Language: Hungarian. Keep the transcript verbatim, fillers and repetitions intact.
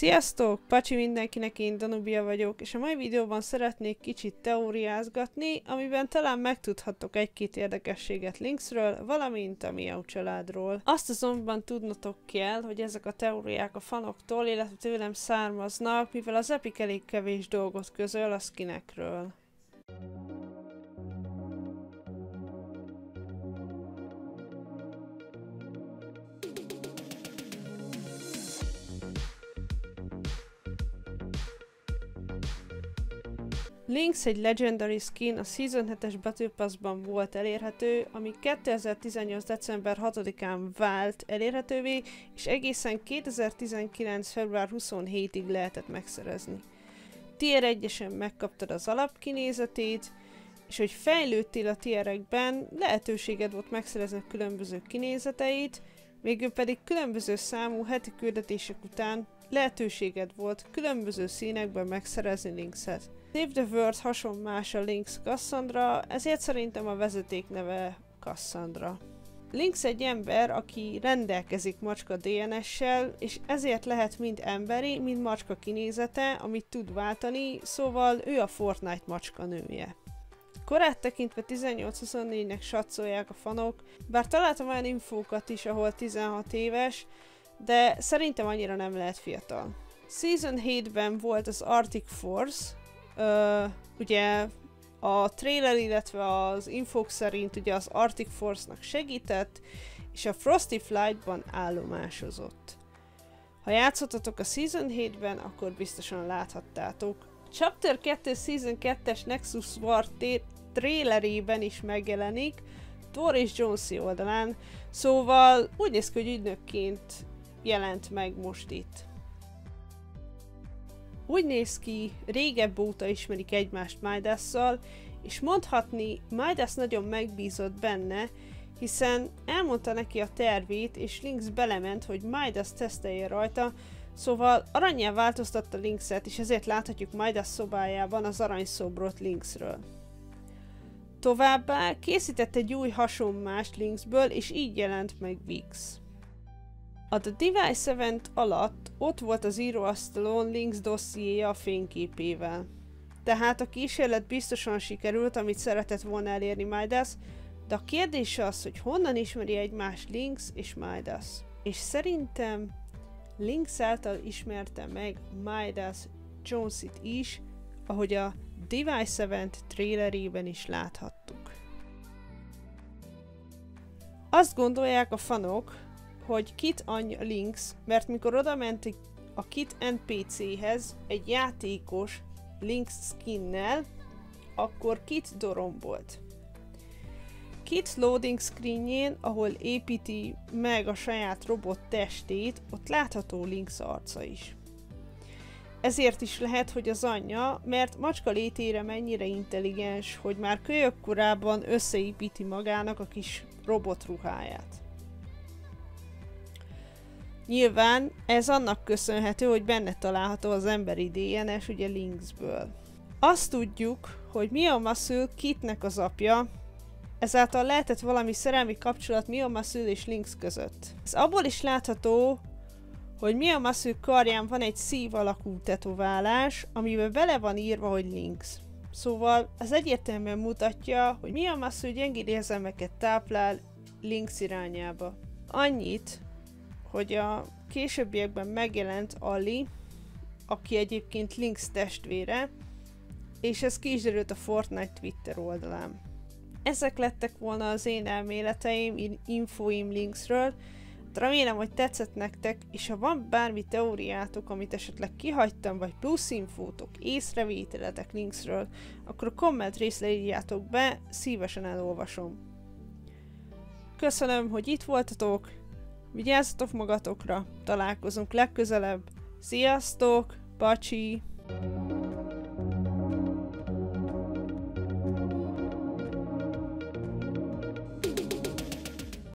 Sziasztok! Pacsi mindenkinek, én Danubia vagyok, és a mai videóban szeretnék kicsit teóriázgatni, amiben talán megtudhattok egy-két érdekességet Lynxről, valamint a Miao családról. Azt azonban tudnotok kell, hogy ezek a teóriák a fanoktól, illetve tőlem származnak, mivel az Epic elég kevés dolgot közöl a skinekről. Lynx egy Legendary skin a Season hetes Battle Pass-ban volt elérhető, ami kétezer-tizennyolc december hatodikán vált elérhetővé, és egészen kétezer-tizenkilenc február huszonhetedikéig lehetett megszerezni. Tier egyesen megkaptad az alapkinézetét, és hogy fejlődtél a tierekben, lehetőséged volt megszerezni a különböző kinézeteit, végül pedig különböző számú heti küldetések után lehetőséged volt különböző színekben megszerezni Lynxet. Save the World hasonmás a Lynx Cassandra, ezért szerintem a vezeték neve Cassandra. Lynx egy ember, aki rendelkezik macska dé en essel, és ezért lehet mind emberi, mind macska kinézete, amit tud váltani, szóval ő a Fortnite macska nője. Korát tekintve tizennyolc-huszonnégynek satszolják a fanok, bár találtam olyan infókat is, ahol tizenhat éves, de szerintem annyira nem lehet fiatal. Season hétben volt az Arctic Force. Ö, ugye a trailer, illetve az infók szerint ugye az Arctic Force-nak segített, és a Frosty flightban állomásozott. Ha játszottatok a Season hétben, akkor biztosan láthattátok. Chapter kettő Season kettes Nexus War trailerében is megjelenik, Tor és Jones oldalán, szóval úgy néz ki, hogy ügynökként jelent meg most itt. Úgy néz ki, régebb óta ismerik egymást Midasszal, és mondhatni, Midas nagyon megbízott benne, hiszen elmondta neki a tervét, és Lynx belement, hogy Midas tesztelje rajta, szóval arannyá változtatta Lynxet, és ezért láthatjuk Midas szobájában az aranyszobrot Lynxről. Továbbá készített egy új hasonmást Lynxből, és így jelent meg Vix. A The Device Event alatt ott volt az íróasztalon Lynx dossziéja a fényképével. Tehát a kísérlet biztosan sikerült, amit szeretett volna elérni Midas, de a kérdés az, hogy honnan ismeri egymást Lynx és Midas. És szerintem Lynx által ismerte meg Midas Jones-it is, ahogy a Device Event trailerében is láthattuk. Azt gondolják a fanok, hogy Kit anyja Lynx, mert mikor odament a Kit en pé céhez egy játékos Lynx skinnel, akkor Kit dorombolt. Kit loading screenjén, ahol építi meg a saját robot testét, ott látható Lynx arca is. Ezért is lehet, hogy az anyja, mert macska létére mennyire intelligens, hogy már kölyök korában összeépíti magának a kis robot ruháját. Nyilván ez annak köszönhető, hogy benne található az emberi dé en es, ugye Lynxből. Azt tudjuk, hogy Mia Masul Kitnek az apja, ezáltal lehetett valami szerelmi kapcsolat Mia Masul és Lynx között. Ez abból is látható, hogy Mia Masul karján van egy szív alakú tetoválás, amiben bele van írva, hogy Lynx. Szóval ez egyértelműen mutatja, hogy Mia Masul gyengéd érzelmeket táplál Lynx irányába. Annyit, hogy a későbbiekben megjelent Ali, aki egyébként Lynx testvére, és ez ki is derült a Fortnite Twitter oldalán. Ezek lettek volna az én elméleteim, infóim Lynxről, remélem, hogy tetszett nektek, és ha van bármi teóriátok, amit esetleg kihagytam, vagy plusz infótok, észrevételetek Lynxről, akkor a komment részre írjátok be, szívesen elolvasom. Köszönöm, hogy itt voltatok! Vigyázzatok magatokra, találkozunk legközelebb. Sziasztok, pacsi!